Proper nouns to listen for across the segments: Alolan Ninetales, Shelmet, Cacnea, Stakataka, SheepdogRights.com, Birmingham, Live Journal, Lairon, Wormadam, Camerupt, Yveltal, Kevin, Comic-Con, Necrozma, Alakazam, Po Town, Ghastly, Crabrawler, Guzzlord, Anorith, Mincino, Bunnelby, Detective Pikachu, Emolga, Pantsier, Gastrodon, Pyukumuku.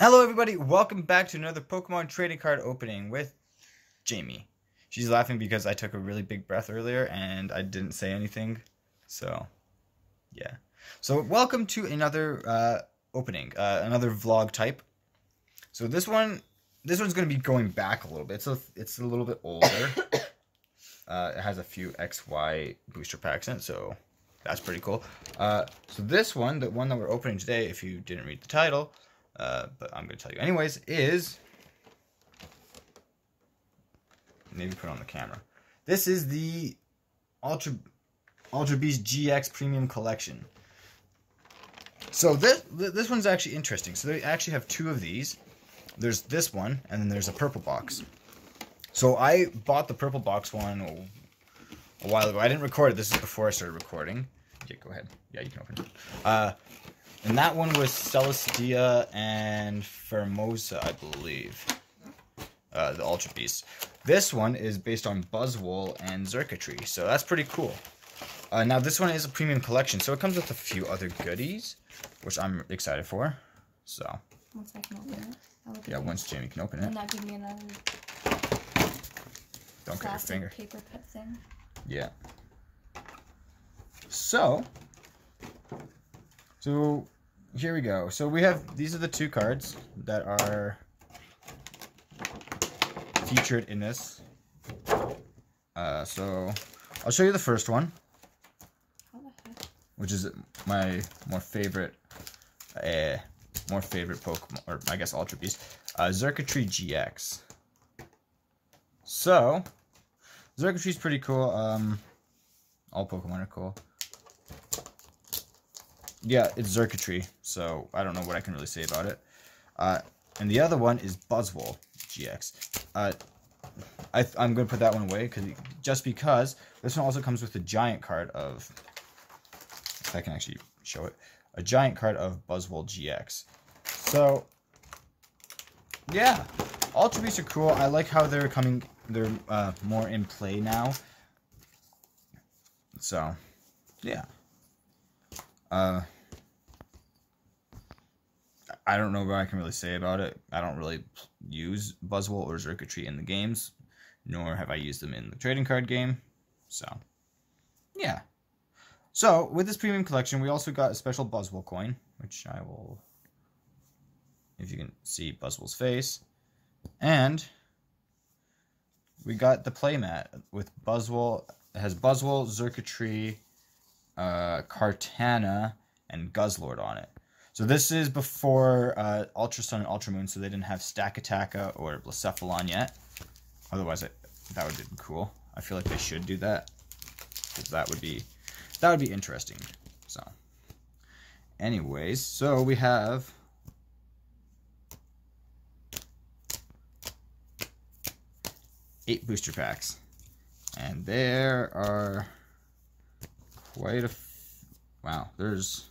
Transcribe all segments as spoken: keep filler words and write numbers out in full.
Hello everybody, welcome back to another Pokemon trading card opening with Jamie. She's laughing because I took a really big breath earlier and I didn't say anything. So, yeah. So, welcome to another uh, opening, uh, another vlog type. So this one, this one's going to be going back a little bit. So it's a little bit older. uh, it has a few X Y booster packs in it, so that's pretty cool. Uh, so this one, the one that we're opening today, if you didn't read the title... Uh, but I'm going to tell you anyways, is, maybe put it on the camera. This is the Ultra, Ultra Beast G X Premium Collection. So this, this one's actually interesting. So they actually have two of these. There's this one, and then there's a purple box. So I bought the purple box one a while ago. I didn't record it. This is before I started recording. Yeah, go ahead. Yeah, you can open it. Uh... And that one was Celestia and Formosa, I believe. Uh, the Ultra Beast. This one is based on Buzzwole and Xurkitree, so that's pretty cool. Uh, now, this one is a premium collection, so it comes with a few other goodies, which I'm excited for. So. Once I can open it. I'll open yeah, it. Once Jamie can open it. And not give me another. Don't cut your finger. Paper cut thing. Yeah. So. So, here we go. So we have, these are the two cards that are featured in this. Uh, so, I'll show you the first one. Which is my more favorite, uh, more favorite Pokemon, or I guess Ultra Beast. Uh, Xurkitree G X. So, Xurkitree's pretty cool. Um, all Pokemon are cool. Yeah, it's Xurkitree, so I don't know what I can really say about it. Uh, and the other one is Buzzwole G X. Uh, I, I'm going to put that one away, cause, just because this one also comes with a giant card of... If I can actually show it. A giant card of Buzzwole G X. So, yeah. Ultra Beasts are cool. I like how they're coming... They're uh, more in play now. So, yeah. Uh, I don't know what I can really say about it. I don't really use Buzzwole or Xurkitree in the games, nor have I used them in the trading card game. So, yeah. So, with this premium collection, we also got a special Buzzwole coin, which I will... If you can see Buzzwole's face. And we got the playmat with Buzzwole. It has Buzzwole, Xurkitree... Uh, Kartana, and Guzzlord on it. So this is before uh, Ultra Sun and Ultra Moon, so they didn't have Stakataka or Blacephalon yet. Otherwise, I, that would be cool. I feel like they should do that. That would be that would be interesting. So, anyways, so we have eight booster packs, and there are. Quite a... F wow, there's...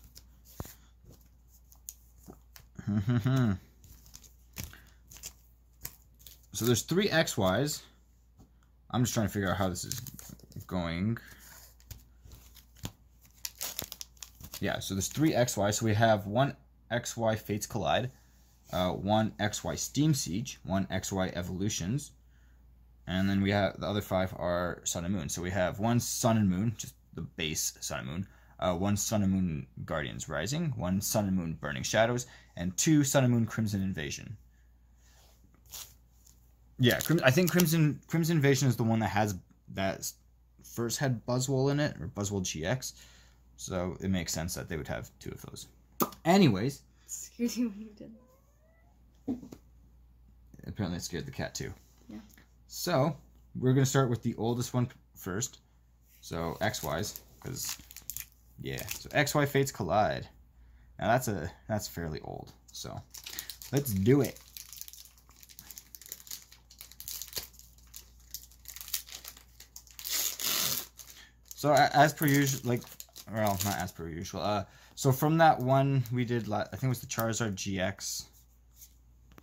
so there's three X Ys. I'm just trying to figure out how this is going. Yeah, so there's three X Ys. So we have one X Y Fates Collide, uh, one X Y Steam Siege, one X Y Evolutions, and then we have... The other five are Sun and Moon. So we have one Sun and Moon, just the base Sun and Moon, uh, one Sun and Moon Guardians Rising, one Sun and Moon Burning Shadows, and two Sun and Moon Crimson Invasion. Yeah, I think Crimson Crimson Invasion is the one that has that first had Buzzwole in it, or Buzzwole G X. So it makes sense that they would have two of those. Anyways, scared you when you did that. Apparently, it scared the cat too. Yeah. So we're gonna start with the oldest one first. So, X Ys, because, yeah. So, X Y Fates Collide. Now, that's a that's fairly old. So, let's do it. So, as per usual, like, well, not as per usual. Uh, so, from that one we did, I think it was the Charizard G X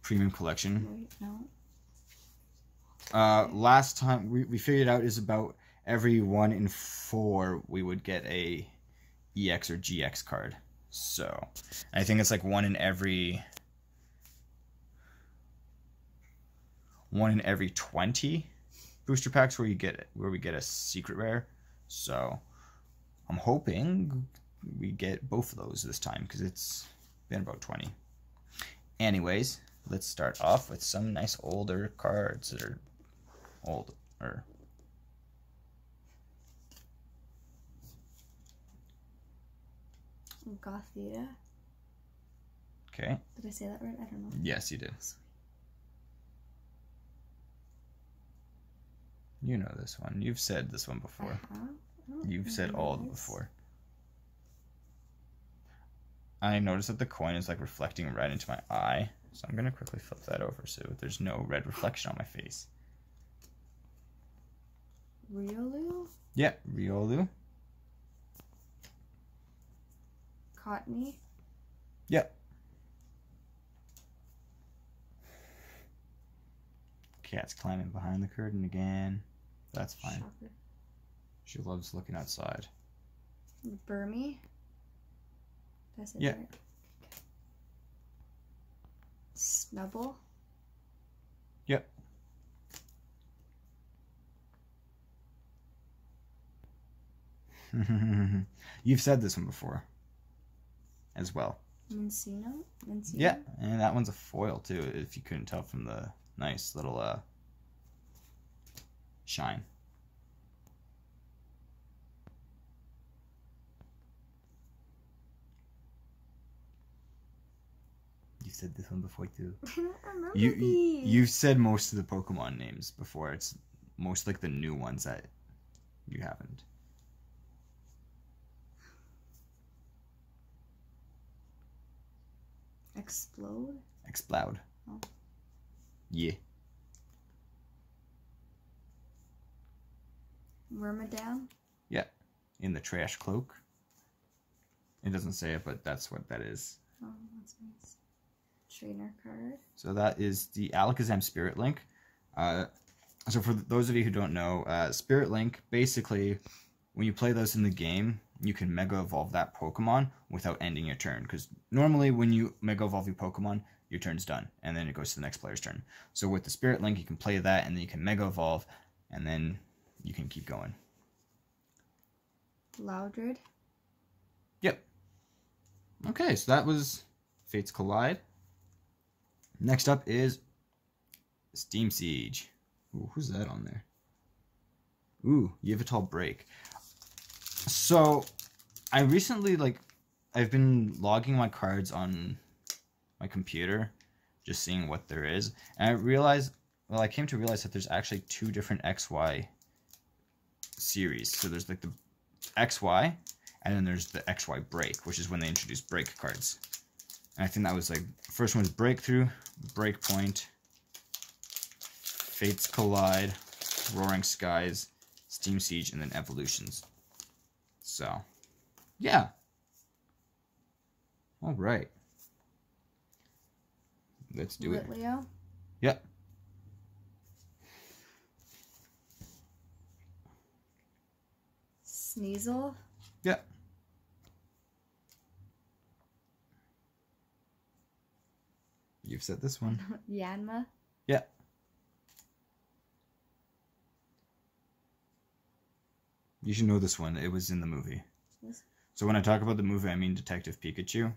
Premium Collection. Wait, no. Uh, last time, we, we figured out is about... Every one in four, we would get a E X or G X card. So, I think it's like one in every one in every twenty booster packs where you get it, where we get a secret rare. So I'm hoping we get both of those this time because it's been about twenty. Anyways, let's start off with some nice older cards that are old or Gothitelle. Okay. Did I say that right? I don't know. Yes, you did. You know this one. You've said this one before. I have? I You've said all of them before. I noticed that the coin is like reflecting right into my eye, so I'm gonna quickly flip that over so there's no red reflection on my face. Riolu? Yeah, Riolu. Cottony? Yep. Cat's climbing behind the curtain again. That's fine. Shocker. She loves looking outside. Burmy? That's it. Yeah. Right? Okay. Snubble? Yep. You've said this one before as well. Mincino? Mincino? Yeah, and that one's a foil too, if you couldn't tell from the nice little uh, shine. You've said this one before too. I don't remember you, these. You've said most of the Pokemon names before. It's most like the new ones that you haven't. Explode? Explode. Oh. Yeah. Wormadam? Yeah. In the trash cloak. It doesn't say it, but that's what that is. Oh, that's nice. Trainer card. So that is the Alakazam Spirit Link. Uh, so for those of you who don't know, uh, Spirit Link, basically, when you play those in the game, you can Mega Evolve that Pokemon without ending your turn. Because normally when you Mega Evolve your Pokemon, your turn's done, and then it goes to the next player's turn. So with the Spirit Link, you can play that, and then you can Mega Evolve, and then you can keep going. Loudred? Yep. Okay, so that was Fates Collide. Next up is Steam Siege. Ooh, who's that on there? Ooh, Yveltal Break. So, I recently, like, I've been logging my cards on my computer, just seeing what there is, and I realized, well, I came to realize that there's actually two different X Y series. So there's, like, the X Y, and then there's the X Y Break, which is when they introduced break cards. And I think that was, like, the first one was Breakthrough, Breakpoint, Fates Collide, Roaring Skies, Steam Siege, and then Evolutions. So, yeah. All right. Let's do it. Leo? Yep. Sneasel? Yep. You've said this one. Yanma? Yep. You should know this one. It was in the movie. So when I talk about the movie, I mean Detective Pikachu.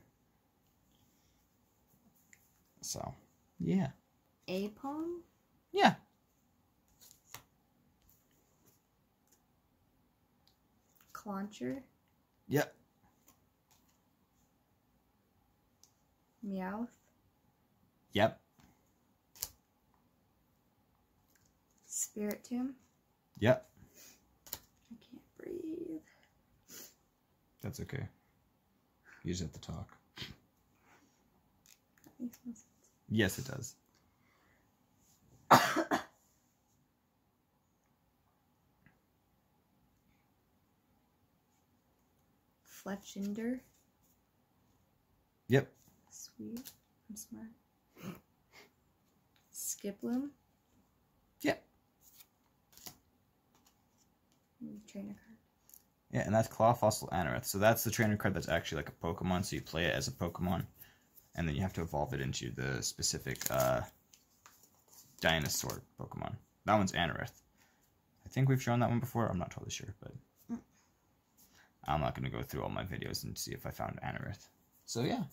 So, yeah. Apom? Yeah. Clauncher? Yep. Meowth? Yep. Spirit Tomb? Yep. Breathe. That's okay. You just have to talk. That makes no sense. Yes, it does. Fletchinder. Yep. Sweet. I'm smart. Skiploom. Yep. Trainer card. Yeah, and that's Claw, Fossil, Anorith. So that's the trainer card that's actually like a Pokemon, so you play it as a Pokemon, and then you have to evolve it into the specific uh, dinosaur Pokemon. That one's Anorith. I think we've shown that one before. I'm not totally sure, but I'm not going to go through all my videos and see if I found Anorith. So yeah.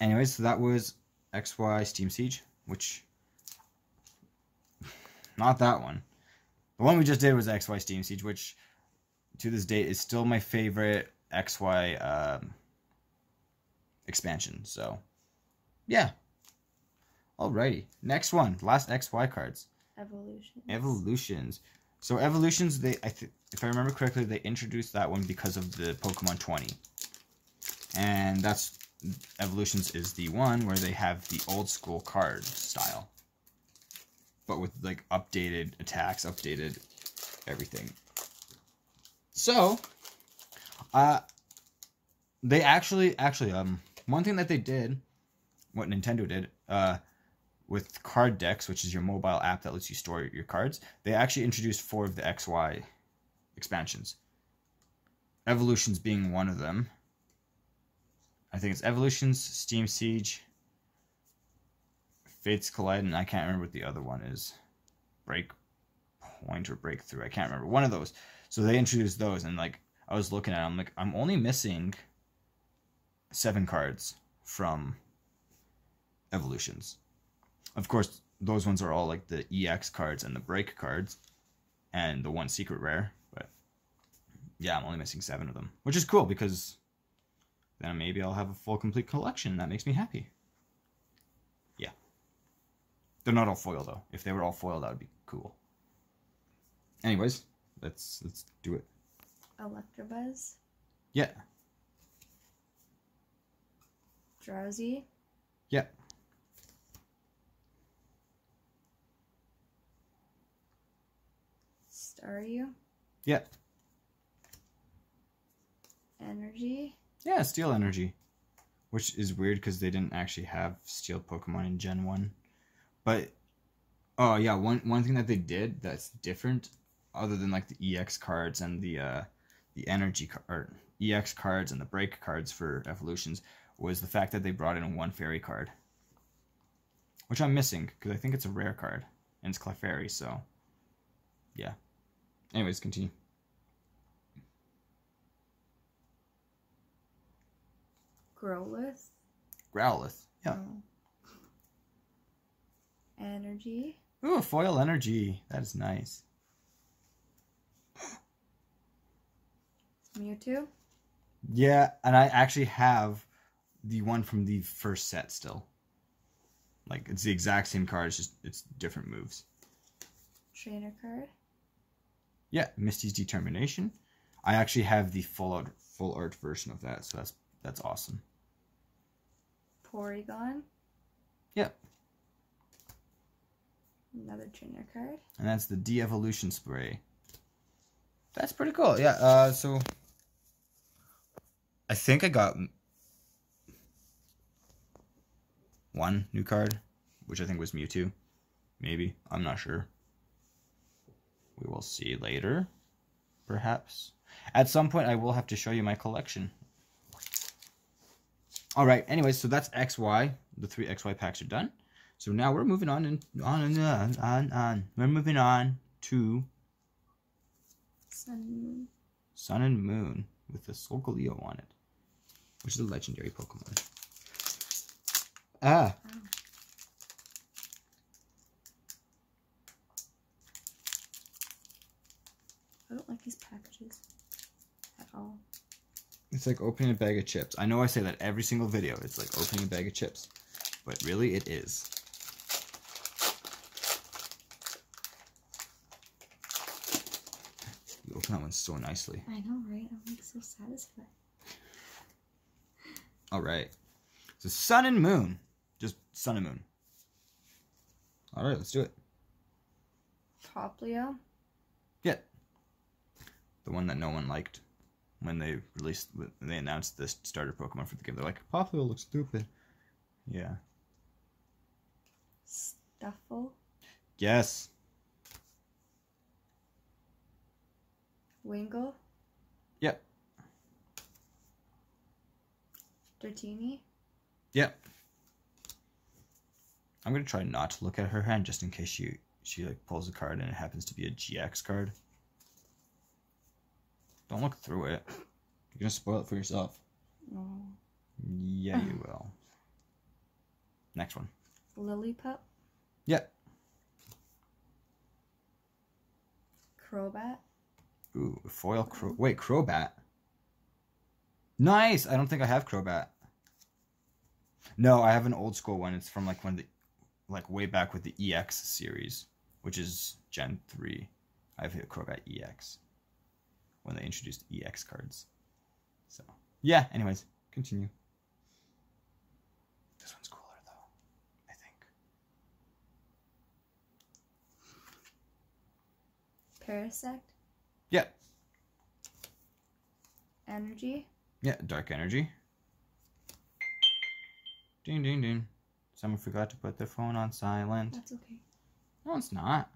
Anyways, so that was X Y Steam Siege, which, not that one. The one we just did was X Y Steam Siege, which to this date is still my favorite X Y um, expansion. So yeah. Alrighty. Next one. Last X Y cards. Evolutions. Evolutions. So Evolutions, they I th if I remember correctly, they introduced that one because of the Pokemon twenty. And that's Evolutions is the one where they have the old school card style, but with like updated attacks, updated everything. So, uh, they actually, actually, um, one thing that they did, what Nintendo did, uh, with Card Decks, which is your mobile app that lets you store your cards, they actually introduced four of the X Y expansions. Evolutions being one of them. I think it's Evolutions, Steam Siege, Fates Collide, and I can't remember what the other one is. Breakpoint or Breakthrough, I can't remember. One of those. So they introduced those, and like I was looking at them, I'm like, I'm only missing seven cards from Evolutions. Of course, those ones are all like the E X cards and the break cards and the one secret rare. But yeah, I'm only missing seven of them, which is cool because then maybe I'll have a full complete collection. That makes me happy. Yeah. They're not all foil though. If they were all foil, that would be cool. Anyways, let's let's do it. Electabuzz. Yeah. Drowsy. Yeah. Staryu? Yeah. Energy? Yeah, Steel Energy. Which is weird because they didn't actually have Steel Pokemon in Gen one. But, oh yeah, one one thing that they did that's different, other than like the E X cards and the uh, the energy card, E X cards and the break cards for Evolutions, was the fact that they brought in one Fairy card. Which I'm missing because I think it's a rare card. And it's Clefairy, so yeah. Anyways, continue. Growlithe. Growlithe, yeah. Oh. Energy. Ooh, foil energy. That is nice. Mewtwo. Yeah, and I actually have the one from the first set still. Like, it's the exact same card, it's just it's different moves. Trainer card. Yeah, Misty's Determination. I actually have the full art, full art version of that, so that's that's awesome. Porygon. Yep. Another trainer card. And that's the De-Evolution Spray. That's pretty cool. Yeah. Uh. So I think I got one new card, which I think was Mewtwo. Maybe, I'm not sure. We will see later, perhaps. At some point, I will have to show you my collection. All right. Anyway, so that's X Y. The three X Y packs are done. So now we're moving on and on and on on on. We're moving on to Sun and Moon. Sun and Moon with the Solgaleo on it, which is a legendary Pokemon. Ah. Oh. I don't like these packages at all. It's like opening a bag of chips. I know I say that every single video. It's like opening a bag of chips. But really, it is. You open that one so nicely. I know, right? I'm like so satisfied. Alright. So Sun and Moon. Just Sun and Moon. Alright, let's do it. Popplio. Yeah. The one that no one liked when they released, when they announced this starter Pokemon for the game. They're like, Popplio looks stupid. Yeah. Stuffle. Yes. Wingull. Yep. Dratini. Yep. I'm going to try not to look at her hand just in case she, she like pulls a card and it happens to be a G X card. Don't look through it. You're going to spoil it for yourself. Oh. Yeah, you will. Next one. Lillipup? Yep. Crobat? Ooh, foil Cro- Wait, Crobat? Nice! I don't think I have Crobat. No, I have an old school one. It's from like when the, like way back with the E X series, which is Gen three. I have hit Crobat E X when they introduced E X cards. So, yeah, anyways, continue. This one's cooler though, I think. Parasect? Yeah. Energy? Yeah, Dark Energy. Ding, ding, ding. Someone forgot to put their phone on silent. That's okay. No, it's not.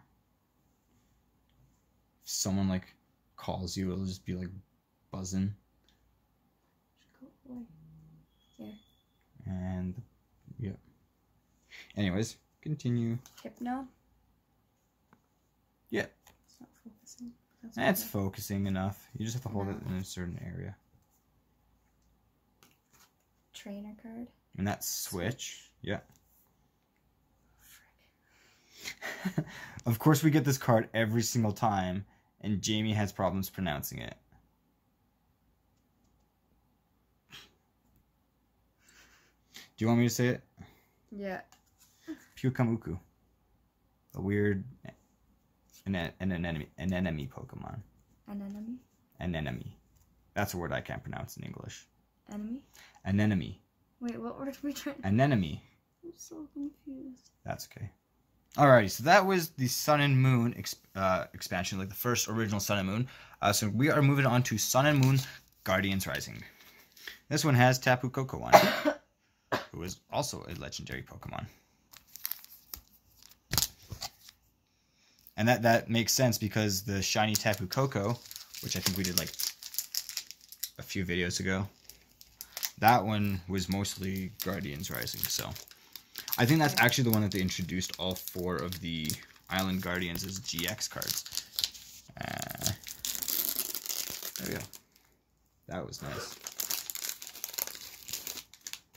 If someone, like, calls you, it'll just be, like, buzzing. Go away. There. And, yep. Yeah. Anyways, continue. Hypno? Yeah. It's not focusing. That's it's okay. Focusing enough. You just have to hold no. it in a certain area. Trainer card. And that's Switch. Yeah. Frick. Of course we get this card every single time, and Jamie has problems pronouncing it. Do you want me to say it? Yeah. Pyukumuku. A weird... An, an, an, anemone, an anemone Pokemon. An anemone? An anemone. That's a word I can't pronounce in English. Enemy? Anemone. Wait, what word are we trying to... Anemone. I'm so confused. That's okay. Alrighty, so that was the Sun and Moon exp uh, expansion, like the first original Sun and Moon. Uh, so we are moving on to Sun and Moon Guardians Rising. This one has Tapu Koko on it, who is also a legendary Pokemon. And that, that makes sense because the shiny Tapu Koko, which I think we did like a few videos ago, that one was mostly Guardians Rising, so I think that's actually the one that they introduced all four of the Island Guardians as G X cards. Uh, there we go. That was nice.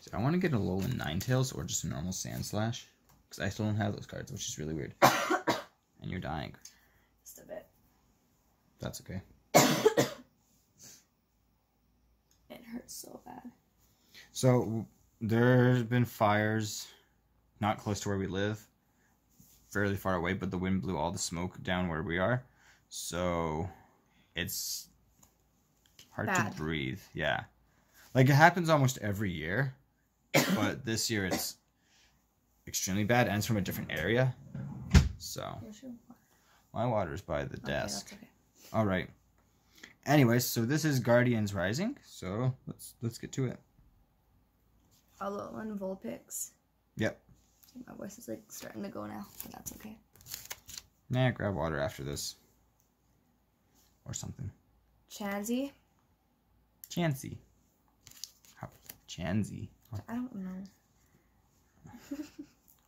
So I want to get a Alolan Ninetales or just a normal Sandslash, because I still don't have those cards, which is really weird. And you're dying. Just a bit. That's okay. It hurts so bad. So, there's been fires not close to where we live, fairly far away, but the wind blew all the smoke down where we are, so it's hard Bad. to breathe. Yeah. Like, it happens almost every year, but this year it's extremely bad, and it's from a different area, so. My water's by the okay, desk. That's okay. All right. Anyways, so this is Guardians Rising, so let's let's get to it. Alolan Volpix. Yep. My voice is like starting to go now, but that's okay. Nah, grab water after this. Or something. Chansey. Chansey. Chansey. I don't know. Okay.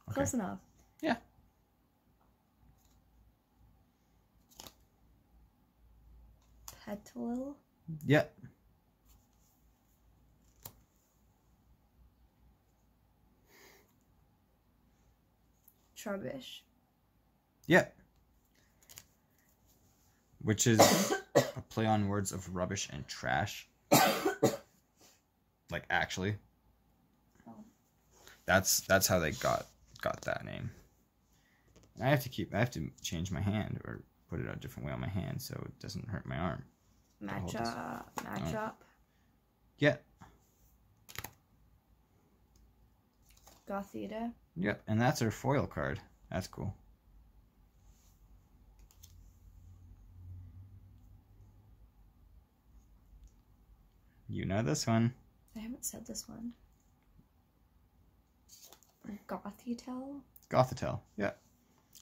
Close enough. Yeah. Petal. Yep. Trubbish. Yep. Which is a play on words of rubbish and trash. Like actually. Oh. That's that's how they got got that name. And I have to keep I have to change my hand or put it a different way on my hand so it doesn't hurt my arm. Match up. Match up. Oh. Yeah. Gothitelle. Yep, and that's her foil card. That's cool. You know this one. I haven't said this one. Gothitelle. Gothitelle. Yeah.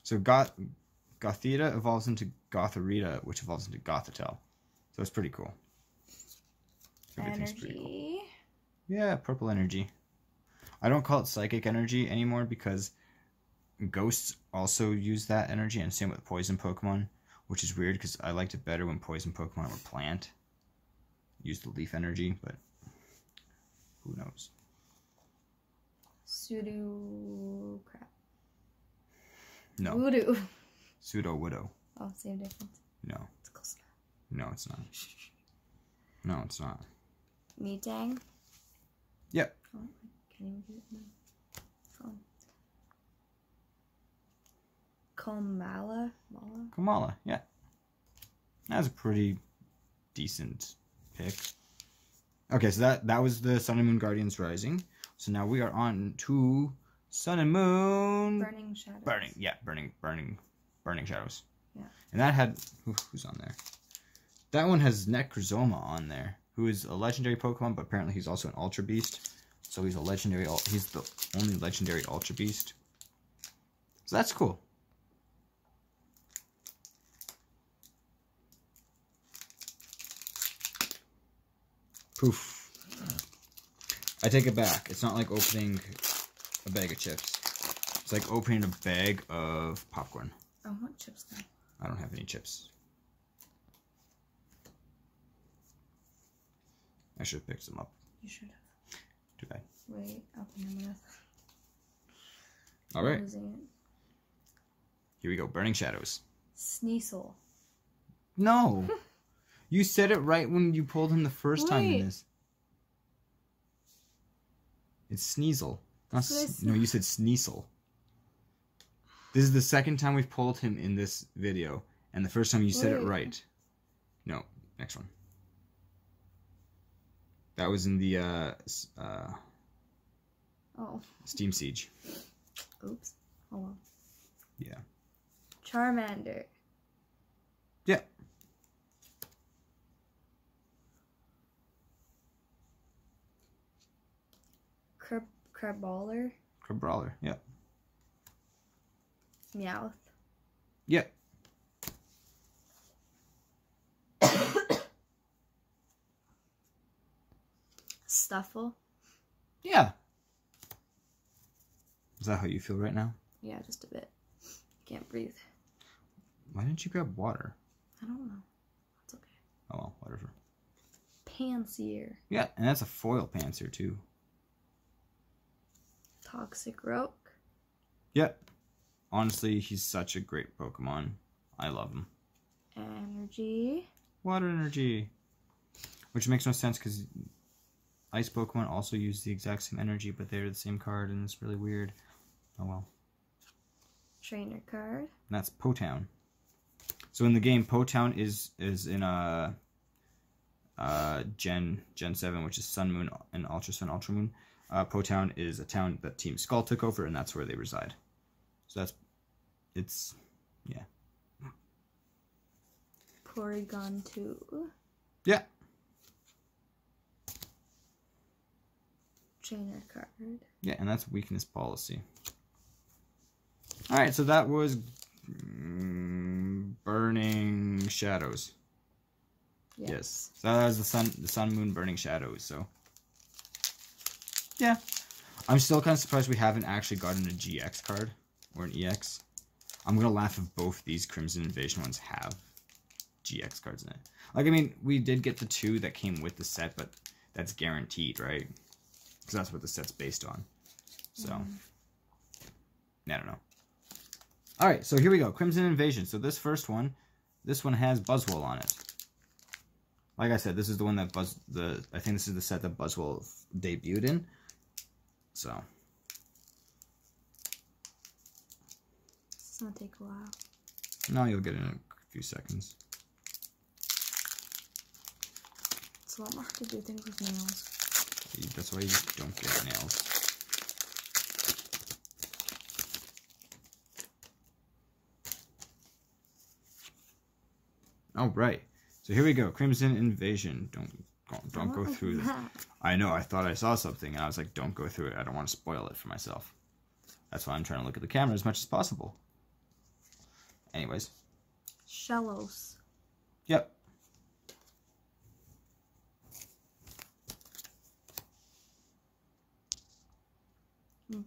So Goth Gothita evolves into Gothorita, which evolves into Gothitelle. So it's pretty cool. Everything's pretty cool. Yeah, purple energy. I don't call it psychic energy anymore because ghosts also use that energy, and same with poison Pokemon, which is weird because I liked it better when poison Pokemon were plant. Use the leaf energy, but who knows? Pseudo crap. No. Voodoo. Pseudo widow. Oh, same difference. No. It's close enough. No, it's not. No, it's not. Metang? Yep. Oh, I can't even get it now. Oh. Komala? Mala? Komala, yeah. That's a pretty decent pick. Okay, so that, that was the Sun and Moon Guardians Rising. So now we are on to Sun and Moon... Burning Shadows. Burning, yeah, Burning, Burning, Burning Shadows. Yeah. And that had... Who, who's on there? That one has Necrozma on there, who is a legendary Pokemon, but apparently he's also an Ultra Beast. So he's a legendary... He's the only legendary Ultra Beast. So that's cool. Poof. I take it back. It's not like opening a bag of chips. It's like opening a bag of popcorn. I want chips now. I don't have any chips. I should have picked them up. You should have. Too bad. Wait, open them up. Alright. Here we go. Burning Shadows. Sneasel. No! You said it right when you pulled him the first Wait. time in this. It's Sneasel. Not no, you said Sneasel. This is the second time we've pulled him in this video, and the first time you Wait. said it right. No, next one. That was in the uh, uh, oh. Steam Siege. Oops. Hold on. Yeah. Charmander. Yeah. Crab Crabrawler. Crabrawler, yeah. Meowth. Yeah. Stuffle. Yeah. Is that how you feel right now? Yeah, just a bit. Can't breathe. Why didn't you grab water? I don't know. That's okay. Oh well, whatever. Pantsier. Yeah, and that's a foil Pantsier too. Toxic Roke. Yep. Honestly, he's such a great Pokemon. I love him. Energy. Water energy. Which makes no sense because Ice Pokemon also use the exact same energy, but they're the same card, and it's really weird. Oh well. Trainer card. And that's Po Town. So in the game, Po Town is is in a uh, Gen Gen Seven, which is Sun Moon and Ultra Sun Ultra Moon. Uh, Po Town is a town that Team Skull took over, and that's where they reside. So that's, it's, yeah. Porygon two. Yeah. Trainer card. Yeah, and that's weakness policy. All right, so that was mm, Burning Shadows. Yes. yes. So that was the sun, the sun, moon, burning shadows. So. Yeah, I'm still kind of surprised we haven't actually gotten a G X card, or an E X. I'm going to laugh if both these Crimson Invasion ones have G X cards in it. Like, I mean, we did get the two that came with the set, but that's guaranteed, right? Because that's what the set's based on. So, mm-hmm. I don't know. Alright, so here we go. Crimson Invasion. So this first one, this one has Buzzwole on it. Like I said, this is the one that Buzz... the I think this is the set that Buzzwole debuted in. So. It's gonna take a while. No, you'll get it in a few seconds. It's a lot more hard to do things with nails. That's why you just don't get nails. All right. So here we go. Crimson Invasion. Don't don't, don't go through this. I know. I thought I saw something, and I was like, don't go through it. I don't want to spoil it for myself. That's why I'm trying to look at the camera as much as possible. Anyways. Shellos. Yep.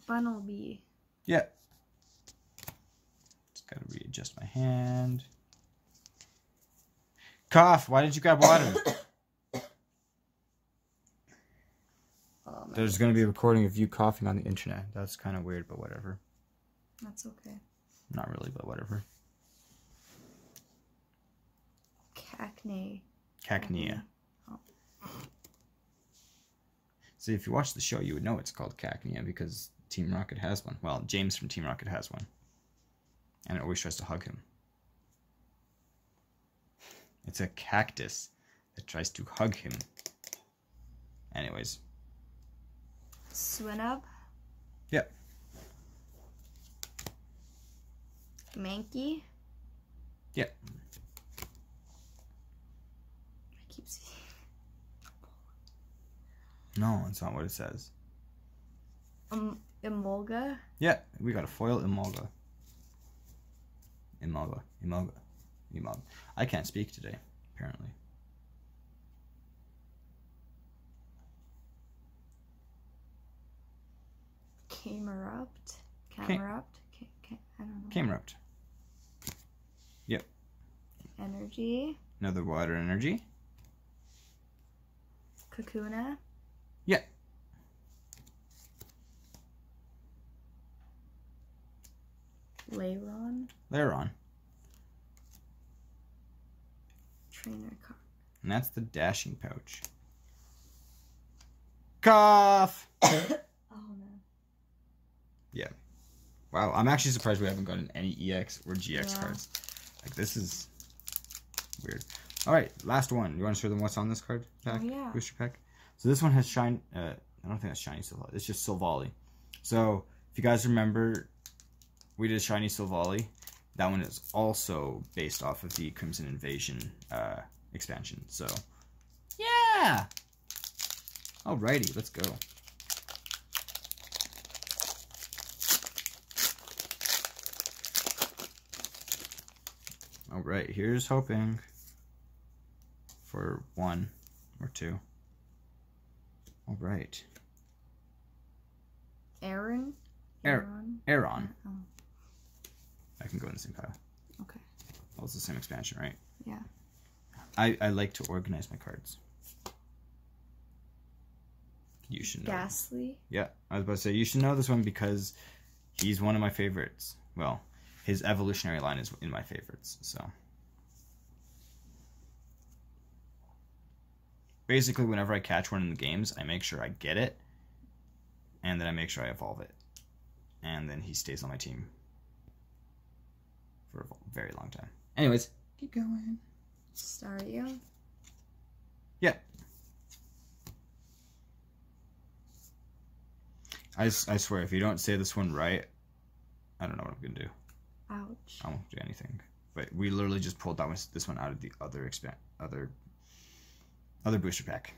Bunnelby. Yeah. adjust my hand. Cough, why didn't you grab water? Oh, there's going to be a recording of you coughing on the internet. That's kind of weird, but whatever. That's okay. Not really, but whatever. Cacnea. Cacnea. Oh. See, if you watch the show, you would know it's called Cacnea because Team Rocket has one. Well, James from Team Rocket has one. And it always tries to hug him. It's a cactus that tries to hug him. Anyways. Swinub? Yep. Mankey? Yep. I keep seeing... No, it's not what it says. Um, Emolga? Yeah, we got a foil Emolga. Emolga, Emolga, Emolga. I can't speak today, apparently. Camerupt? Camerupt? Cam Cam I don't know. Camerupt. Yep. Energy. Another water energy. Kakuna? Yeah. Lairon? Lairon. Trainer Cock. And that's the dashing pouch. Cough! Oh no. Yeah. Wow, I'm actually surprised we haven't gotten any E X or G X yeah. cards. Like, this is weird. Alright, last one. You want to show them what's on this card pack? Oh, yeah. Booster pack? So this one has shine. Uh, I don't think that's shiny Silvally. It's just Silvally. So if you guys remember, we did shiny Silvally. That one is also based off of the Crimson Invasion uh, expansion. So yeah. Alrighty, let's go. All right, here's hoping for one or two. All right. Aeron? Aeron. Aeron. Oh. I can go in the same pile. Okay. Well, it's the same expansion, right? Yeah. I, I like to organize my cards. You should know. Ghastly? Yeah. I was about to say, you should know this one because he's one of my favorites. Well, his evolutionary line is in my favorites, so... Basically, whenever I catch one in the games, I make sure I get it, and then I make sure I evolve it. And then he stays on my team for a very long time. Anyways. Keep going. Stario? Yeah. I, I swear, if you don't say this one right, I don't know what I'm going to do. Ouch. I won't do anything. But we literally just pulled that one, this one out of the other expan- other... Other booster pack.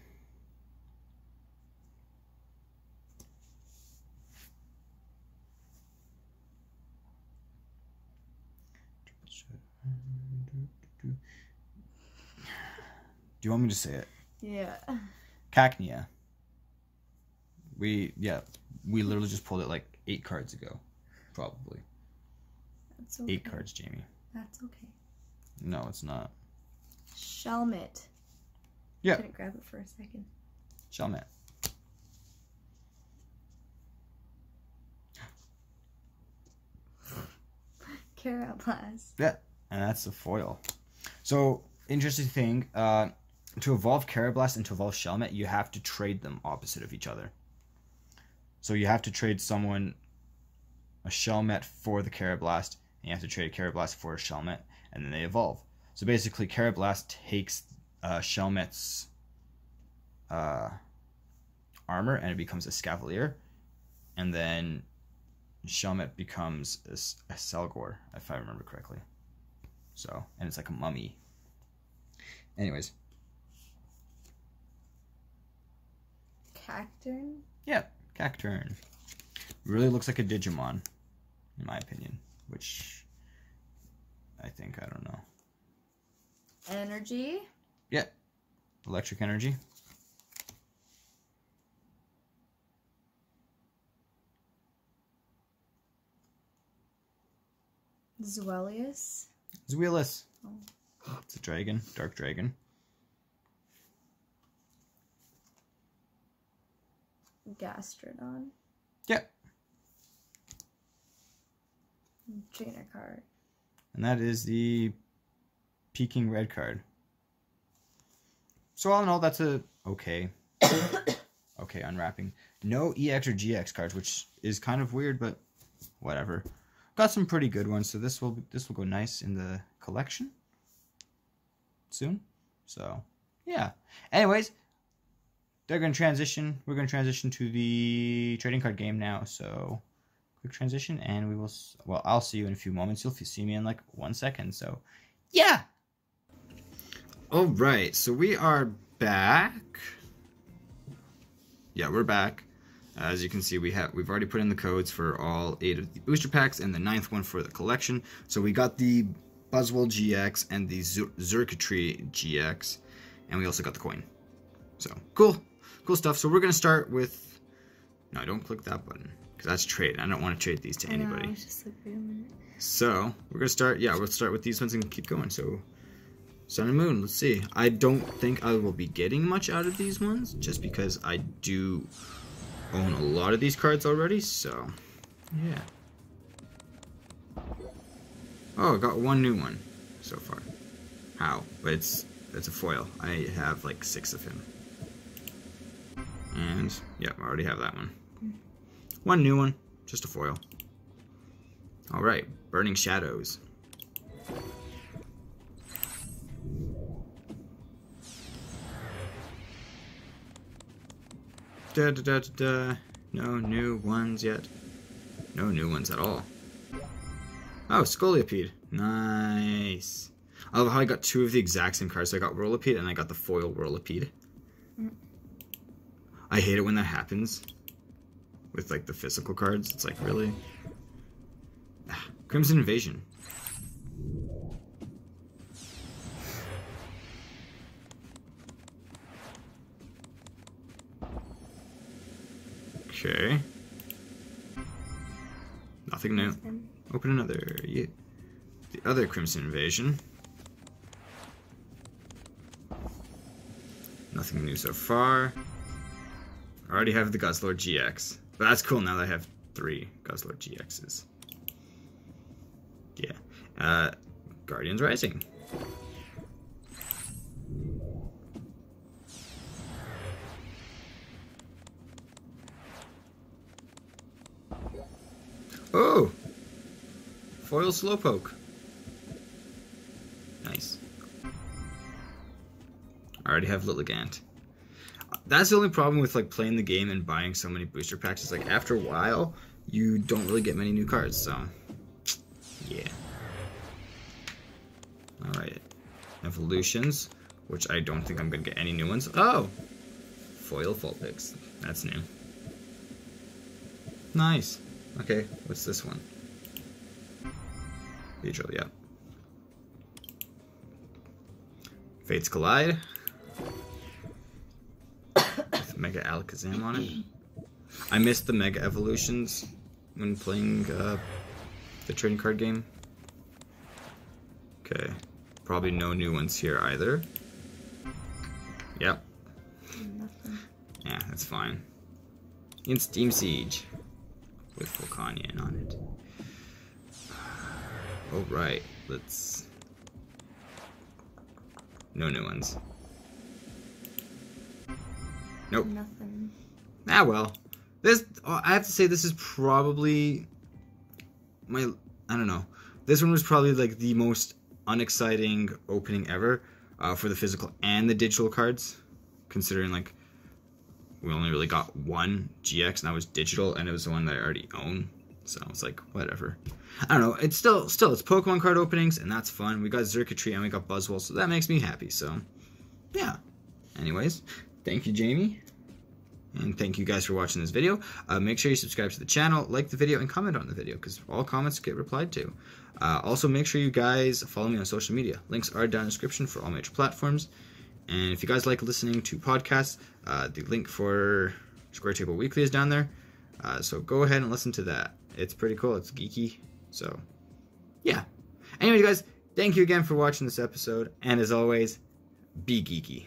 Do you want me to say it? Yeah. Cacnea. We yeah we literally just pulled it like eight cards ago, probably. That's okay. Eight cards, Jamie. That's okay. No, it's not. Shelmet. Yeah. I couldn't grab it for a second. Shelmet. Karrablast. Yeah, and that's the foil. So, interesting thing, uh, to evolve Karrablast and to evolve Shelmet, you have to trade them opposite of each other. So you have to trade someone a Shelmet for the Karrablast, and you have to trade a Karrablast for a Shelmet, and then they evolve. So basically, Karrablast takes... Uh, Shelmet's uh, armor, and it becomes a Scavalier, and then Shelmet becomes a, a Selgor, if I remember correctly. So, and it's like a mummy. Anyways. Cacturn? Yeah, Cacturn. Really looks like a Digimon, in my opinion, which I think, I don't know. Energy? Yeah, electric energy. Zweilous. Zweilous. Oh. It's a dragon. Dark dragon. Gastrodon. Yep. Trainer card. And that is the Peking Red card. So all in all, that's a okay. Okay, unwrapping. No E X or G X cards, which is kind of weird, but whatever. Got some pretty good ones, so this will this will go nice in the collection soon. So yeah. Anyways, they're gonna transition. We're gonna transition to the trading card game now. So quick transition, and we will. Well, I'll see you in a few moments. You'll see me in like one second. So yeah. All right, so we are back. Yeah, we're back. As you can see, we have we've already put in the codes for all eight of the booster packs and the ninth one for the collection. So we got the Buzzwole G X and the Xurkitree G X, and we also got the coin. So cool, cool stuff. So we're gonna start with. No, don't click that button because that's trade. I don't want to trade these to I anybody. Know, I was just like, wait a minute. So we're gonna start. Yeah, we'll start with these ones and keep going. So. Sun and Moon, let's see. I don't think I will be getting much out of these ones, just because I do own a lot of these cards already, so, yeah. Oh, I got one new one so far. How? But it's, it's a foil. I have like six of him. And, yeah, I already have that one. One new one, just a foil. Alright, Burning Shadows. Da, da, da, da, da. No new ones yet. No new ones at all. Oh, Scolipede. Nice. I love how I got two of the exact same cards. So I got Whirlipede and I got the foil Whirlipede. Mm. I hate it when that happens. With like the physical cards. It's like really. Ah, Crimson Invasion. Okay. Nothing new. Open another. Yeah. The other Crimson Invasion. Nothing new so far. I already have the Guzzlord G X. But that's cool now that I have three Guzzlord G Xs. Yeah. Uh, Guardians Rising. Oh! Foil Slowpoke. Nice. I already have Lilligant. That's the only problem with like playing the game and buying so many booster packs. It's like after a while, you don't really get many new cards, so... Yeah. Alright. Evolutions, which I don't think I'm gonna get any new ones. Oh! Foil Volpix. That's new. Nice. Okay, what's this one? Beedrill, yeah. Fates Collide. With Mega Alakazam on it. I missed the Mega Evolutions when playing uh, the trading card game. Okay, probably no new ones here either. Yep. Nothing. Yeah, that's fine. In Steam Siege. With Volcanion on it. All right, let's. No new ones. Nope. Nothing. Ah well, this oh, I have to say this is probably my I don't know. This one was probably like the most unexciting opening ever uh, for the physical and the digital cards, considering like. We only really got one G X, and that was digital, and it was the one that I already own. So I was like, whatever. I don't know. It's still, still, it's Pokemon card openings, and that's fun. We got Xurkitree and we got Buzzwole, so that makes me happy. So, yeah. Anyways, thank you, Jamie, and thank you guys for watching this video. Uh, make sure you subscribe to the channel, like the video, and comment on the video because all comments get replied to. Uh, also, make sure you guys follow me on social media. Links are down in the description for all major platforms. And if you guys like listening to podcasts, uh, the link for Square Table Weekly is down there. Uh, so go ahead and listen to that. It's pretty cool. It's geeky. So, yeah. Anyways, guys, thank you again for watching this episode, and as always, be geeky.